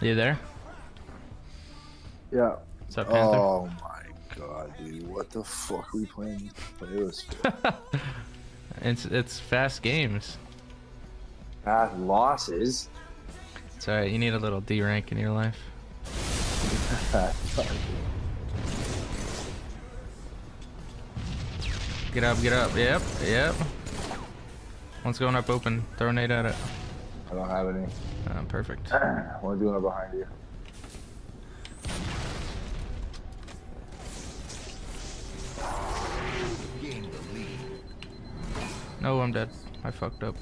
Are you there? Yeah. What's up, Panther? Oh my god, dude. What the fuck are we playing this for? It's fast games. Fast losses. It's alright, you need a little D rank in your life. Get up, get up. Yep, yep. One's going up open. Throw a nade at it. I don't have any. Perfect. One's going up behind you. No, I'm dead. I fucked up.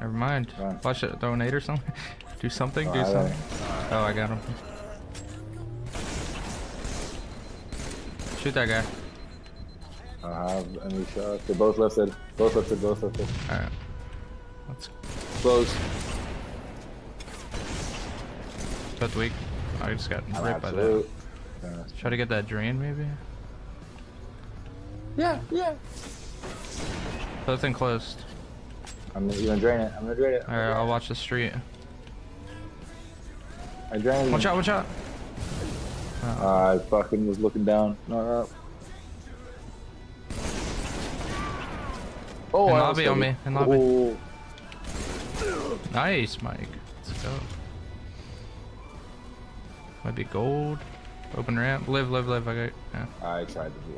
Never mind. Watch it. Throw a nade or something. Do something. Do something. Oh, I got him. Shoot that guy. I don't have any shots. They're both lifted. Both lifted. Both lifted. Alright. Let's close. That's weak. I just got ripped by that. Try to get that drain, maybe? Yeah, yeah. Both enclosed. You're gonna drain it. I'm gonna drain it. Alright, I'll watch the street. I drained. Watch out, watch out. Oh. I fucking was looking down, not up. Oh, I lobby on me. In lobby. Oh. Nice, Mike. Let's go. Might be gold. Open ramp. Live, live, live. I got. Yeah. I tried to do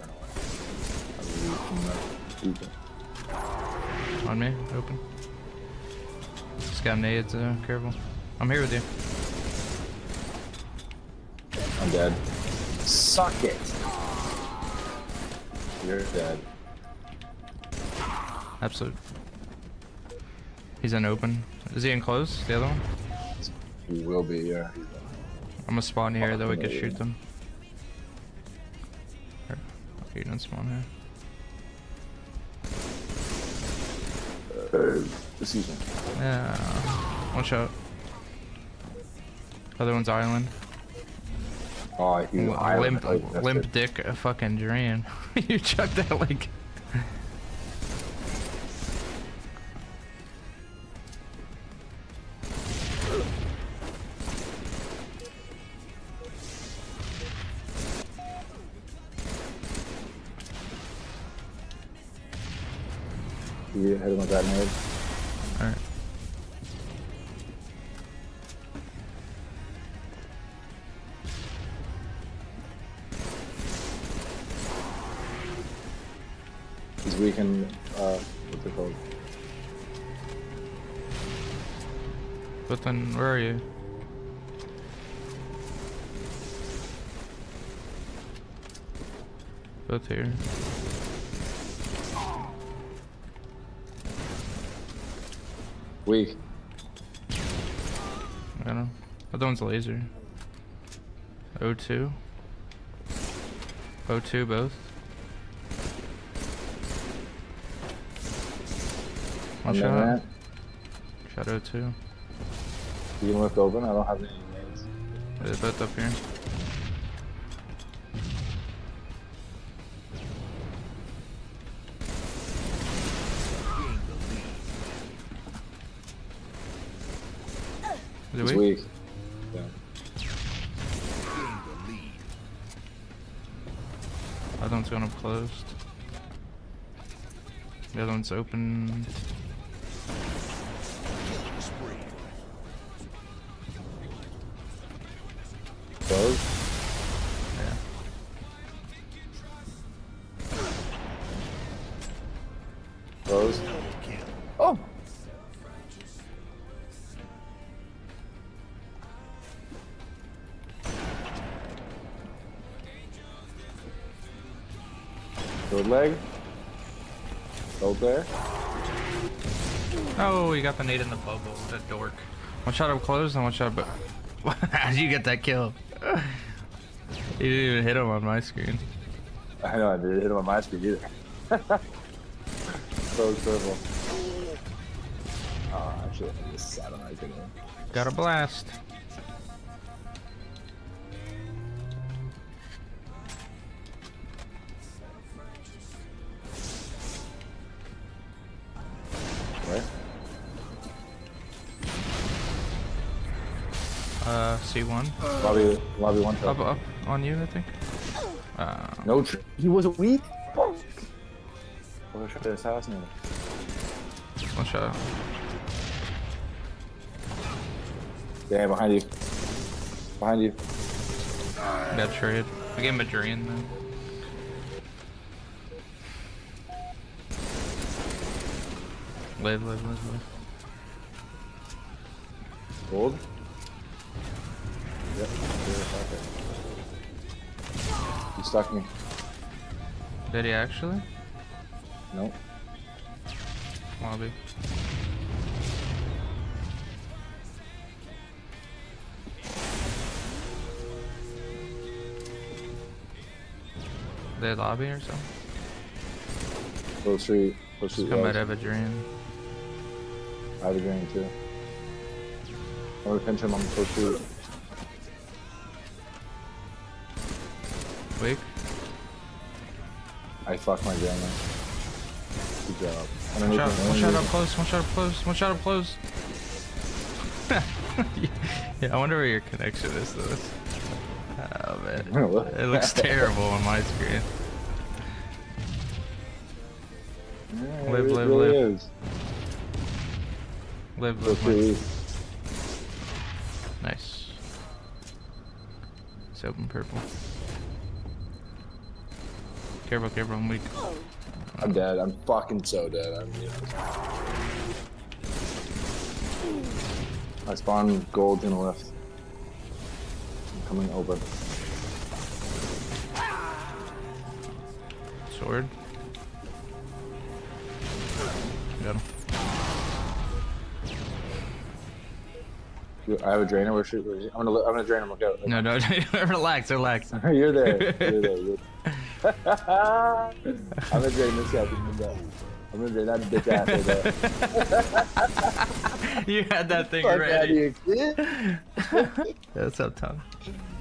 it. On me. Open. Just got nades. Careful. I'm here with you. I'm dead. Suck it. You're dead. Absolute. He's in open. Is he enclosed? The other one? He will be, yeah. I'm gonna spawn here though, we can shoot them. He didn't spawn here. Excuse me. Yeah. Watch out. Other one's island. Oh, limp dick a fucking drain. You chucked that like. You hit him with that nade. Alright. He's weak in, what's it called? But then, where are you? Both here. Weak. I don't know. Other one's a laser. O2. O2 both. One shot. Shot O2. You can lift open? I don't have any nades. They're both up here. It's weak. Yeah. Other one's going up closed. The other one's open. Closed? Yeah. Closed? Oh! Good leg. Go there. Oh, he got the nade in the bubble. That dork. One shot up closed and one shot up. How'd you get that kill? You didn't even hit him on my screen. I know, I didn't hit him on my screen either. So terrible. Oh, actually, I don't like it. Got a blast. C1. Lobby one. Up on you, I think. No tree. He was weak? Oh, should have assassinated. One shot. Yeah, behind you. Behind you. Bad trade. We get Madrian then. Live. Gold? Yep. He stuck me. Did he actually? Nope. Lobby. They lobby or something? Close three. Come out of a dream. I have a dream too. I'm gonna pinch him on the close three. Wake. I fucked my grandma. Good job. One shot up close. Yeah, I wonder where your connection is to this. Oh man, it looks terrible on my screen. Yeah, live. Nice. It's open purple. Careful, I'm weak. I'm dead, I'm fucking so dead. I spawned gold in the left. Coming over. Sword. Got him. I have a drainer. Where is he? I'm gonna drain him. Look out. No. Relax. You're there. I'm gonna drain this guy. I'm gonna drain that bitch ass. You had that thing ready. That's up top.